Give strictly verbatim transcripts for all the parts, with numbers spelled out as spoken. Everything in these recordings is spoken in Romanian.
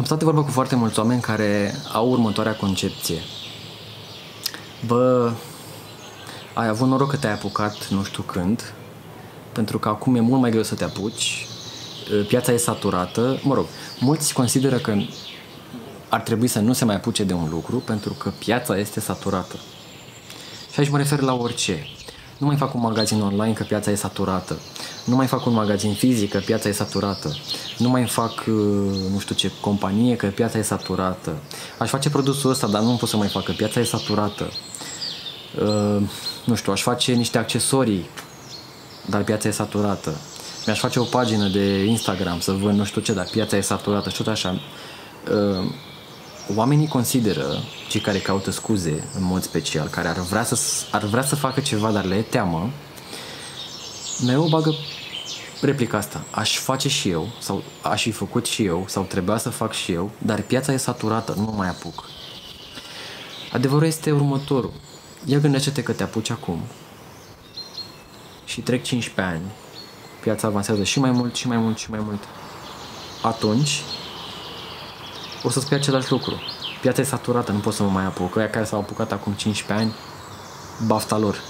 Am stat de vorbă cu foarte mulți oameni care au următoarea concepție. Bă, ai avut noroc că te-ai apucat nu știu când, pentru că acum e mult mai greu să te apuci, piața e saturată. Mă rog, mulți consideră că ar trebui să nu se mai apuce de un lucru pentru că piața este saturată. Și aici mă refer la orice. Nu mai fac un magazin online că piața e saturată. Nu mai fac un magazin fizic că piața e saturată. Nu mai fac, nu știu ce, companie că piața e saturată. Aș face produsul ăsta, dar nu pot să mai fac, că piața e saturată. Uh, nu știu, aș face niște accesorii, dar piața e saturată. Mi-aș face o pagină de Instagram să văd nu știu ce, dar piața e saturată și tot așa. Uh, oamenii consideră, cei care caută scuze în mod special, care ar vrea să, ar vrea să facă ceva, dar le e teamă, mereu bagă replica asta: aș face și eu, sau aș fi făcut și eu, sau trebuia să fac și eu, dar piața e saturată, nu mai apuc. Adevărul este următorul: ia gândește-te că te apuci acum și trec cincisprezece ani, piața avansează și mai mult, și mai mult, și mai mult. Atunci o să spui același lucru: piața e saturată, nu pot să mă mai apuc. Aia care s-au apucat acum cincisprezece ani, bafta lor.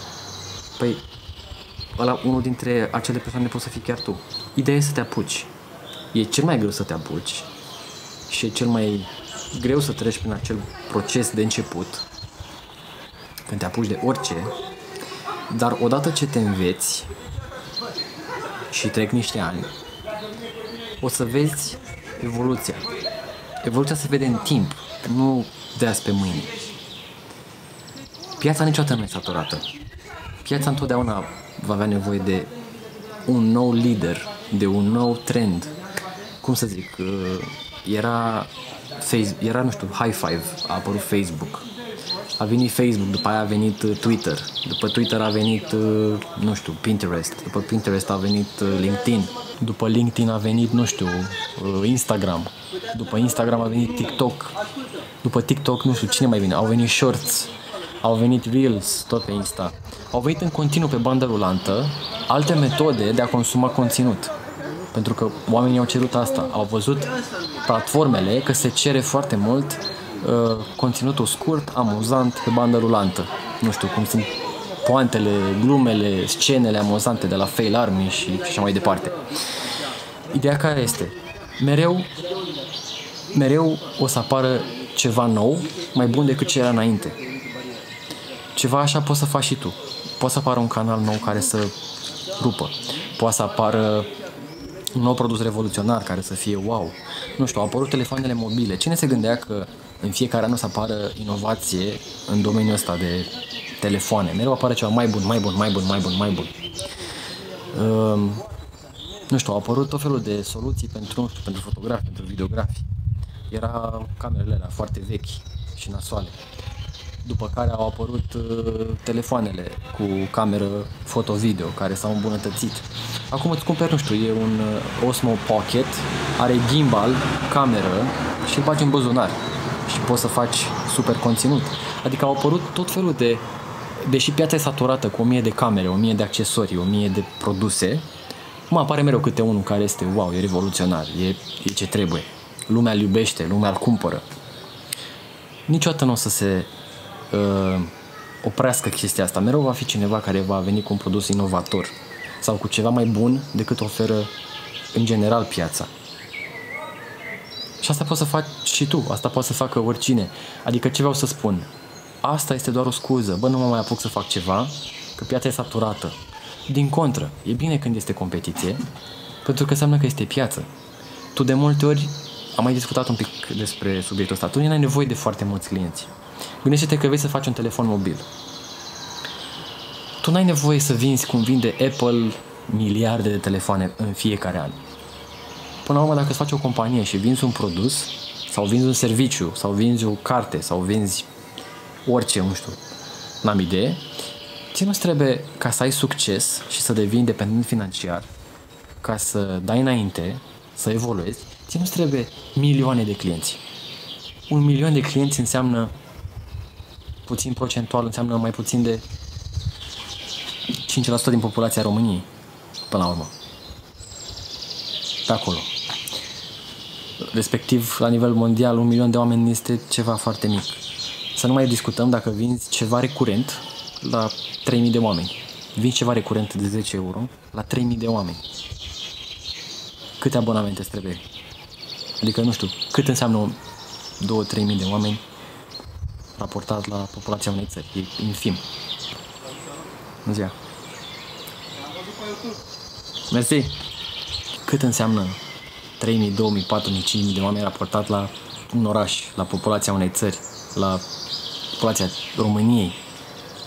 Păi, ăla, unul dintre acele persoane poți să fii chiar tu. Ideea e să te apuci. E cel mai greu să te apuci și e cel mai greu să treci prin acel proces de început, când te apuci de orice. Dar odată ce te înveți și trec niște ani, o să vezi evoluția. Evoluția se vede în timp, nu de azi pe mâine. Piața niciodată nu e saturată. Piața întotdeauna va avea nevoie de un nou lider, de un nou trend. Cum să zic, era, era nu știu, High Five, a apărut Facebook. A venit Facebook, după aia a venit Twitter, după Twitter a venit, nu știu, Pinterest, după Pinterest a venit LinkedIn, după LinkedIn a venit, nu știu, Instagram, după Instagram a venit TikTok, după TikTok, nu știu, cine mai vine, au venit Shorts, au venit Reels, tot pe Insta. Au venit în continuu pe bandă rulantă alte metode de a consuma conținut, pentru că oamenii au cerut asta, au văzut platformele că se cere foarte mult Uh, conținutul scurt, amuzant, pe bandă rulantă. Nu știu, cum sunt poantele, glumele, scenele amuzante de la Fail Army și, și așa mai departe. Ideea care este? Mereu, mereu o să apară ceva nou, mai bun decât ce era înainte. Ceva așa poți să faci și tu. Poate să apară un canal nou care să rupă. Poate să apară un nou produs revoluționar care să fie wow. Nu știu, au apărut telefoanele mobile. Cine se gândea că în fiecare an o să apară inovație în domeniul ăsta de telefoane? Mereu apare ceva mai bun, mai bun, mai bun, mai bun, mai bun. Um, nu știu, au apărut tot felul de soluții pentru, nu știu, pentru fotografi, pentru videografi. Era camerele alea foarte vechi și nasoale. După care au apărut uh, telefoanele cu cameră foto-video, care s-au îmbunătățit. Acum îți cumperi, nu știu, e un uh, Osmo Pocket, are gimbal, cameră și îl faci în buzunar și poți să faci super conținut. Adică au apărut tot felul de... Deși piața e saturată cu o mie de camere, o mie de accesorii, o mie de produse, mă apare mereu câte unul care este wow, e revoluționar, e, e ce trebuie. Lumea îl iubește, lumea îl cumpără. Niciodată nu o să se uh, oprească chestia asta. Mereu va fi cineva care va veni cu un produs inovator sau cu ceva mai bun decât oferă în general piața. Și asta poți să faci și tu, asta poți să facă oricine. Adică ce vreau să spun? Asta este doar o scuză. Bă, nu mă mai apuc să fac ceva, că piața e saturată. Din contră, e bine când este competiție, pentru că înseamnă că este piață. Tu de multe ori, am mai discutat un pic despre subiectul ăsta, tu nu ai nevoie de foarte mulți clienți. Gândește-te că vei să faci un telefon mobil. Tu n-ai nevoie să vinzi cum vinde Apple miliarde de telefoane în fiecare an. Până la urmă, dacă îți faci o companie și vinzi un produs sau vinzi un serviciu sau vinzi o carte sau vinzi orice, nu știu, n-am idee, ție nu-ți trebuie, ca să ai succes și să devii independent financiar, ca să dai înainte, să evoluezi, ție nu-ți trebuie milioane de clienți. Un milion de clienți înseamnă puțin procentual, înseamnă mai puțin de cinci la sută din populația României, până la urmă. Pe acolo. respectiv la nivel mondial un milion de oameni este ceva foarte mic. Să nu mai discutăm dacă vinzi ceva recurent la trei mii de oameni. Vinzi ceva recurent de zece euro la trei mii de oameni. Câte abonamente îți trebuie? Adică, nu știu, cât înseamnă două trei mii de oameni raportat la populația unei țări? E infim. Bună ziua! Mersi! Cât înseamnă trei mii, două mii, patru mii, cinci mii de oameni raportat la un oraș, la populația unei țări, la populația României?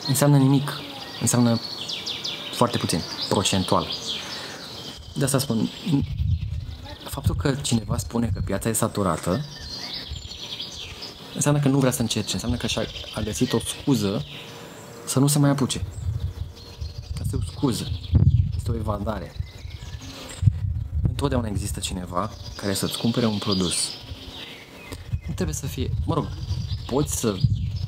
Înseamnă nimic. Înseamnă foarte puțin, procentual. De asta spun, faptul că cineva spune că piața e saturată înseamnă că nu vrea să încerce, înseamnă că și-a a găsit o scuză să nu se mai apuce. Asta e o scuză, este o evadare. Întotdeauna există cineva care să-ți cumpere un produs. Nu trebuie să fie, mă rog, poți să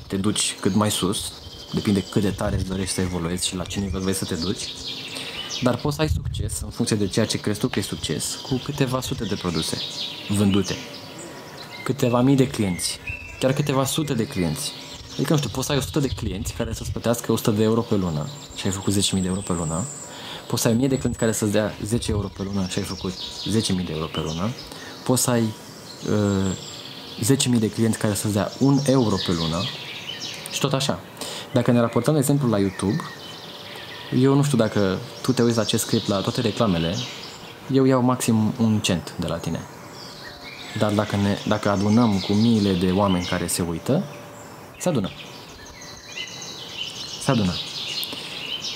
te duci cât mai sus, depinde cât de tare îți dorești să evoluezi și la cine vrei să te duci, dar poți să ai succes în funcție de ceea ce crezi tu că e succes cu câteva sute de produse vândute, câteva mii de clienți, chiar câteva sute de clienți. Adică, nu știu, poți să ai o sută de clienți care să-ți plătească o sută de euro pe lună și ai făcut zece mii de euro pe lună, poți să ai o mie de clienți care să-ți dea zece euro pe lună și ai făcut zece mii de euro pe lună, poți să ai uh, zece mii de clienți care să-ți dea un euro pe lună și tot așa. Dacă ne raportăm, de exemplu, la YouTube, eu nu știu dacă tu te uiți la acest clip, la toate reclamele, eu iau maxim un cent de la tine. Dar dacă, ne, dacă adunăm cu miile de oameni care se uită, se adună. Se adună.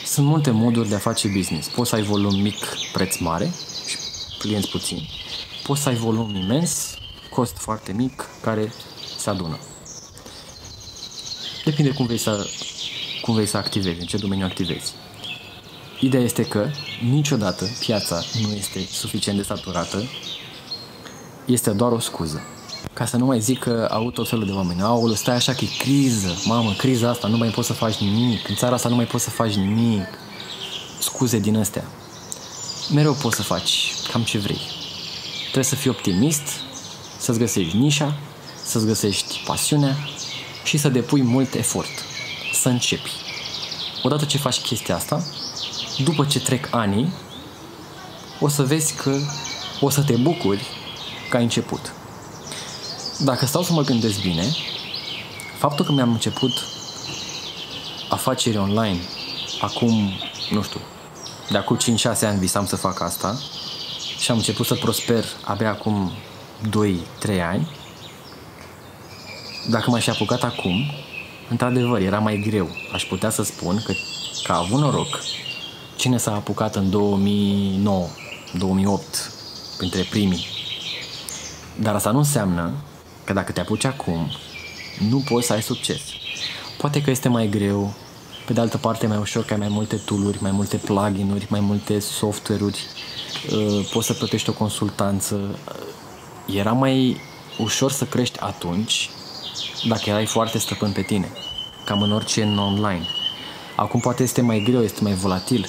Sunt multe moduri de a face business. Poți să ai volum mic, preț mare și clienți puțini. Poți să ai volum imens, cost foarte mic, care se adună. Depinde cum vei să, cum vei să activezi, în ce domeniu activezi. Ideea este că niciodată piața nu este suficient de saturată, este doar o scuză. Ca să nu mai zic că au tot felul de oameni, aoleu, stai așa că e criză, mamă, criza asta, nu mai poți să faci nimic, în țara asta nu mai poți să faci nimic, scuze din astea. Mereu poți să faci cam ce vrei. Trebuie să fii optimist, să-ți găsești nișa, să-ți găsești pasiunea și să depui mult efort, să începi. Odată ce faci chestia asta, după ce trec anii, o să vezi că o să te bucuri că ai început. Dacă stau să mă gândesc bine, faptul că mi-am început afaceri online acum, nu știu, de acum cinci șase ani visam să fac asta și am început să prosper abia acum doi trei ani, dacă m-aș fi apucat acum, într-adevăr, era mai greu. Aș putea să spun că, că a avut noroc cine s-a apucat în două mii nouă două mii opt, printre primii. Dar asta nu înseamnă că dacă te apuci acum, nu poți să ai succes. Poate că este mai greu, pe de altă parte mai ușor, că ai mai multe tool-uri, mai multe plugin-uri, mai multe software-uri, poți să plătești o consultanță. Era mai ușor să crești atunci dacă erai foarte stăpân pe tine, cam în orice în online. Acum poate este mai greu, este mai volatil,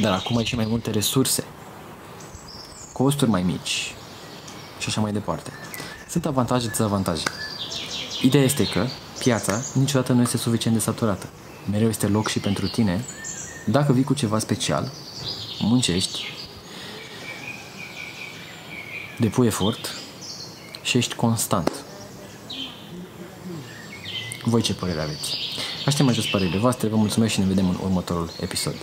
dar acum ai și mai multe resurse, costuri mai mici și așa mai departe. Sunt avantaje, dezavantaje. Ideea este că piața niciodată nu este suficient de saturată. Mereu este loc și pentru tine. Dacă vii cu ceva special, muncești, depui efort și ești constant. Voi ce părere aveți? Aștept mai jos părerile voastre, vă mulțumesc și ne vedem în următorul episod.